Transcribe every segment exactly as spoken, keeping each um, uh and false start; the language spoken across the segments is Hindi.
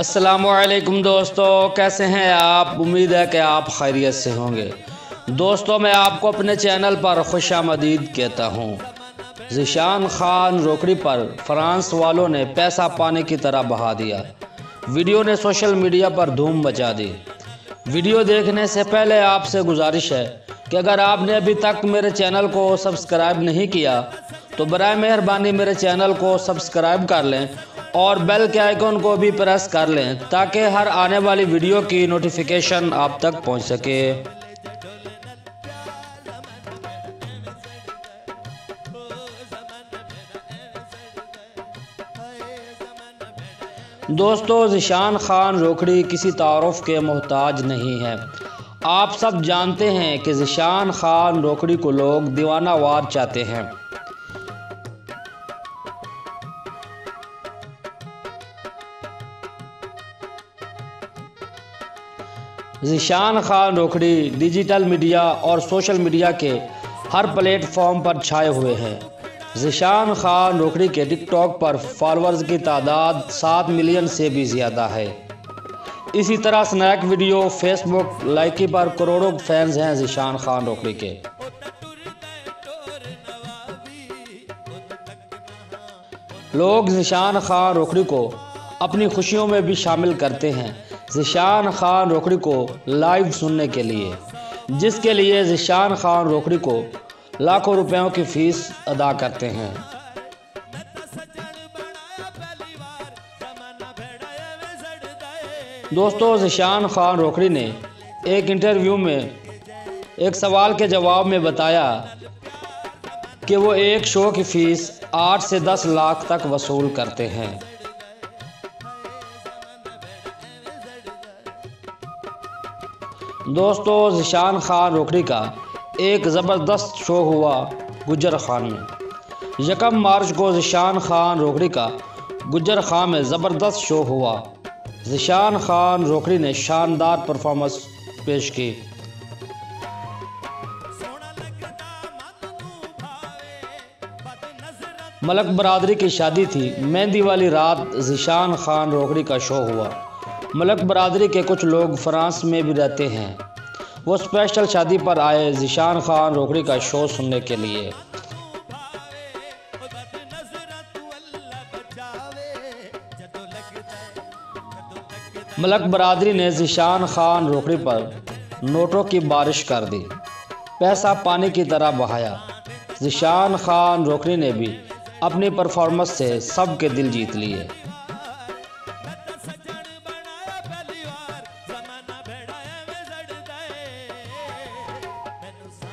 अस्सलामुअलैकुम दोस्तों, कैसे हैं आप? उम्मीद है कि आप खैरियत से होंगे। दोस्तों, मैं आपको अपने चैनल पर खुशामदीद कहता हूँ। ज़िशान खान रोखड़ी पर फ्रांस वालों ने पैसा पानी की तरह बहा दिया। वीडियो ने सोशल मीडिया पर धूम मचा दी। वीडियो देखने से पहले आपसे गुजारिश है कि अगर आपने अभी तक मेरे चैनल को सब्सक्राइब नहीं किया तो बराए मेहरबानी मेरे चैनल को सब्सक्राइब कर लें और बेल के आइकॉन को भी प्रेस कर लें ताकि हर आने वाली वीडियो की नोटिफिकेशन आप तक पहुंच सके। दोस्तों, ज़िशान खान रोखड़ी किसी तारुफ के मोहताज नहीं है। आप सब जानते हैं कि ज़िशान खान रोखड़ी को लोग दीवानावार चाहते हैं। ज़िशान खान रोखड़ी डिजिटल मीडिया और सोशल मीडिया के हर प्लेटफॉर्म पर छाए हुए हैं। ज़िशान खान रोखड़ी के टिकटॉक पर फॉलोअर्स की तादाद सात मिलियन से भी ज़्यादा है। इसी तरह स्नैक वीडियो, फेसबुक लाइकी पर करोड़ों फैंस हैं ज़िशान खान रोखड़ी के। लोग ज़िशान खान रोखड़ी को अपनी खुशियों में भी शामिल करते हैं। ज़िशान खान रोखड़ी को लाइव सुनने के लिए, जिसके लिए ज़िशान खान रोखड़ी को लाखों रुपयों की फीस अदा करते हैं। दोस्तों, ज़िशान खान रोखड़ी ने एक इंटरव्यू में एक सवाल के जवाब में बताया कि वो एक शो की फीस आठ से दस लाख तक वसूल करते हैं। दोस्तों, ज़िशान खान रोखड़ी का एक ज़बरदस्त शो हुआ गुजर खान में। यकम मार्च को ज़िशान खान रोखड़ी का गुजर खान में ज़बरदस्त शो हुआ। ज़िशान खान रोखड़ी ने शानदार परफॉर्मेंस पेश की। मलक बरादरी की शादी थी, मेहंदी वाली रात ज़िशान खान रोखड़ी का शो हुआ। मलक बरादरी के कुछ लोग फ्रांस में भी रहते हैं। वो स्पेशल शादी पर आए ज़िशान खान रोखड़ी का शो सुनने के लिए। मलक बरादरी ने ज़िशान खान रोखड़ी पर नोटों की बारिश कर दी, पैसा पानी की तरह बहाया। ज़िशान खान रोखड़ी ने भी अपनी परफॉर्मेंस से सबके दिल जीत लिए।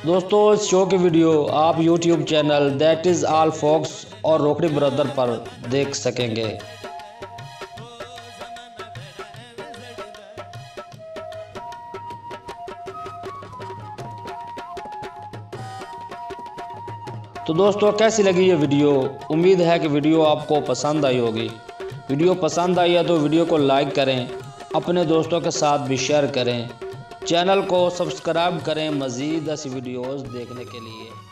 दोस्तों, इस शो की वीडियो आप YouTube channel that is all folks और रोखड़ी ब्रदर पर देख सकेंगे। तो दोस्तों, कैसी लगी ये वीडियो? उम्मीद है कि वीडियो आपको पसंद आई होगी। वीडियो पसंद आई है तो वीडियो को लाइक करें, अपने दोस्तों के साथ भी शेयर करें, चैनल को सब्सक्राइब करें मज़ीद ऐसी वीडियोस देखने के लिए।